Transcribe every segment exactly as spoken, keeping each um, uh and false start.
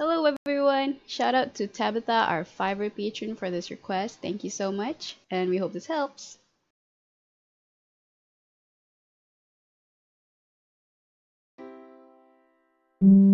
Hello everyone! Shout out to Tabitha, our Fiverr patron, for this request. Thank you so much, and we hope this helps. Mm-hmm.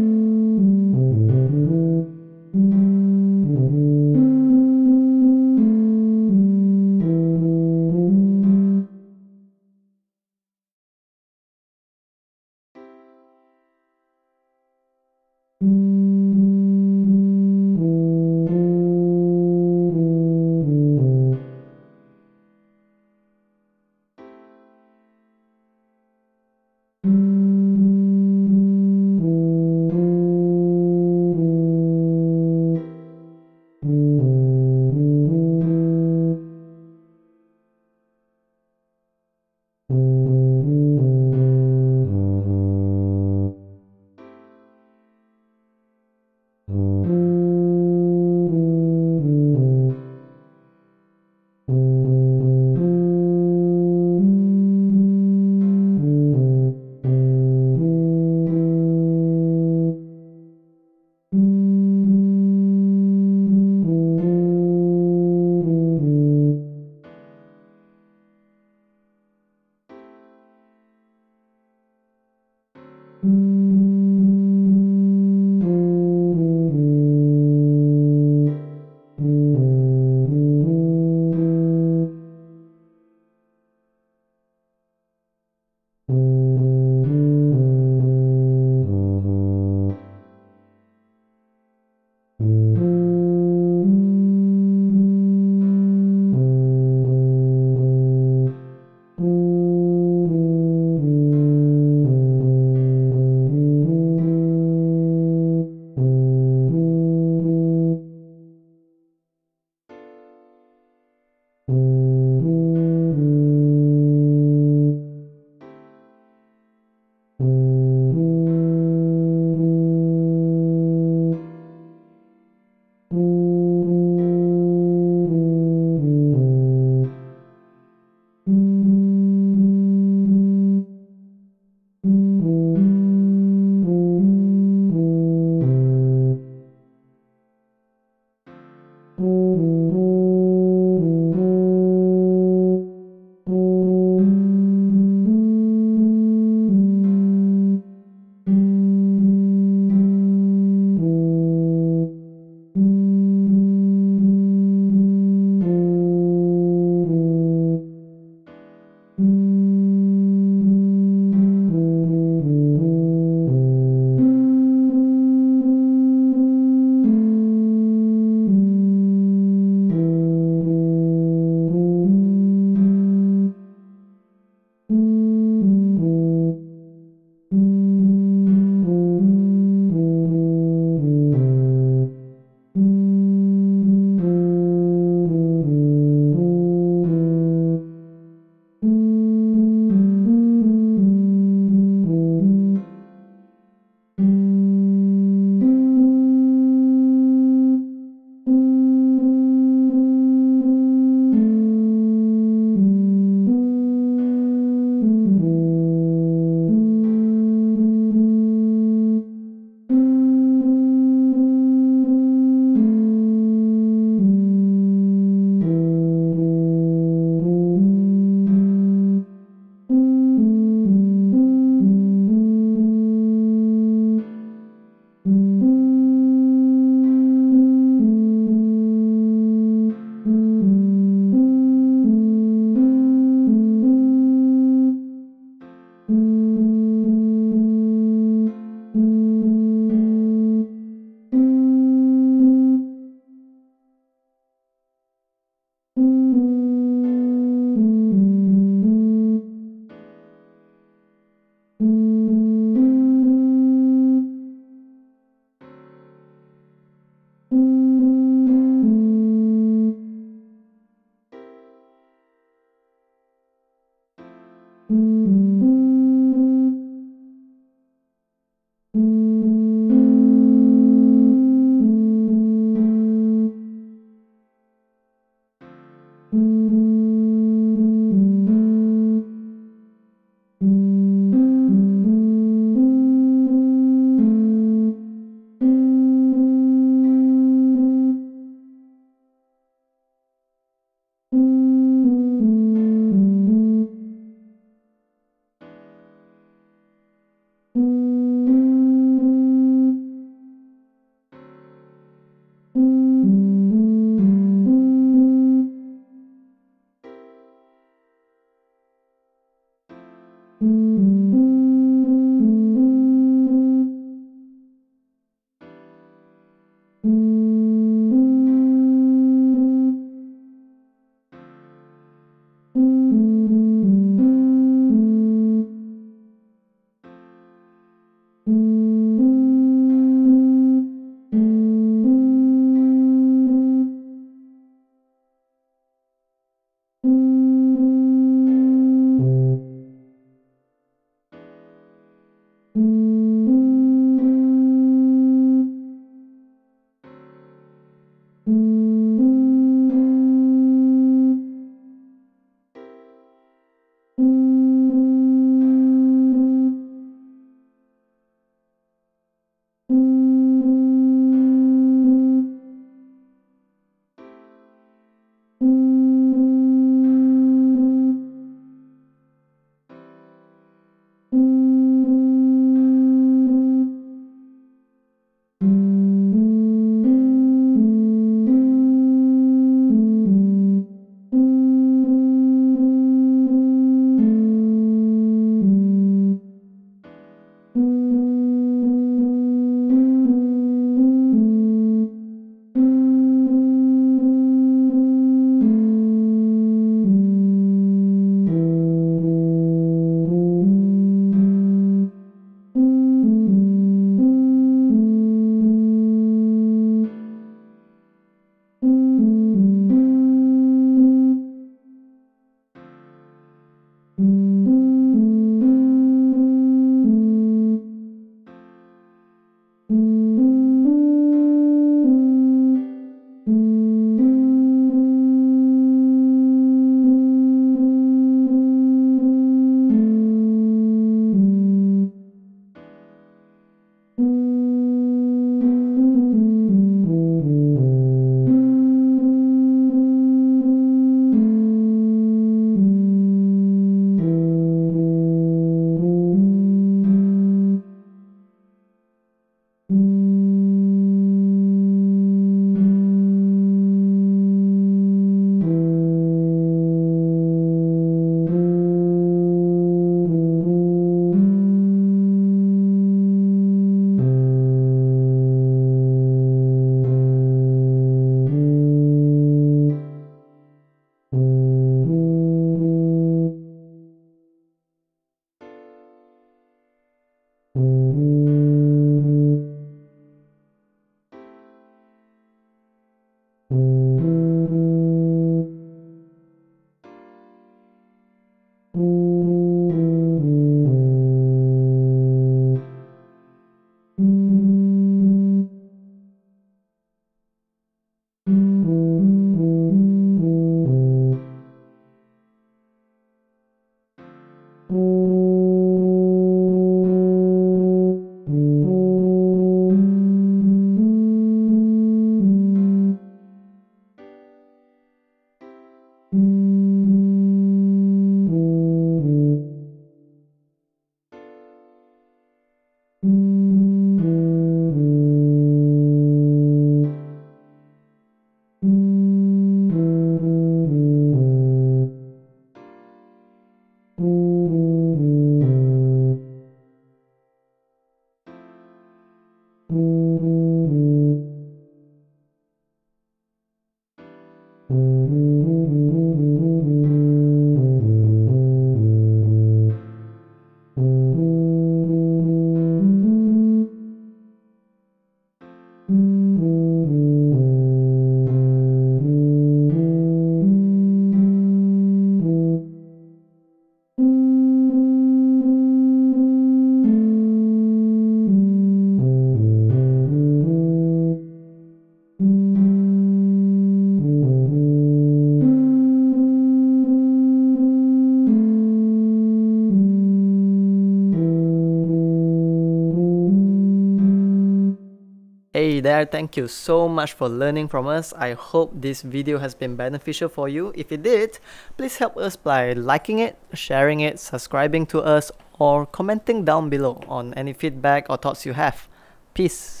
Hey there, thank you so much for learning from us. I hope this video has been beneficial for you. If it did, please help us by liking it, sharing it, subscribing to us, or commenting down below on any feedback or thoughts you have. Peace.